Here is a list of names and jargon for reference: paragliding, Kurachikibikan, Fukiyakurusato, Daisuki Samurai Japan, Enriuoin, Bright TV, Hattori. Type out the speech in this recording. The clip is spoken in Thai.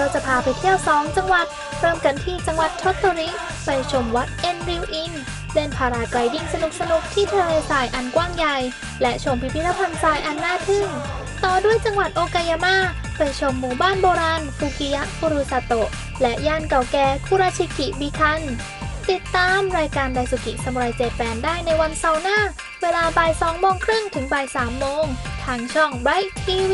ก็จะพาไปเที่ยว2จังหวัดเริ่มกันที่จังหวัดฮัตโตริไปชมวัดเอ็นริวอินเล่นพาราไกลดิ้งสนุกๆที่ทะเลทรายอันกว้างใหญ่และชมพิพิธภัณฑ์ทรายอันน่าทึ่งต่อด้วยจังหวัดโอกายาม่าไปชมหมู่บ้านโบราณฟุกิยะคุรุซาโตะและย่านเก่าแก่คุราชิกิบิคันติดตามรายการไดซุกิซามูไรเจแปนได้ในวันเสาร์หน้าเวลาบ่าย 2 โมงครึ่งถึงบ่าย 3 โมงทางช่อง Bright TV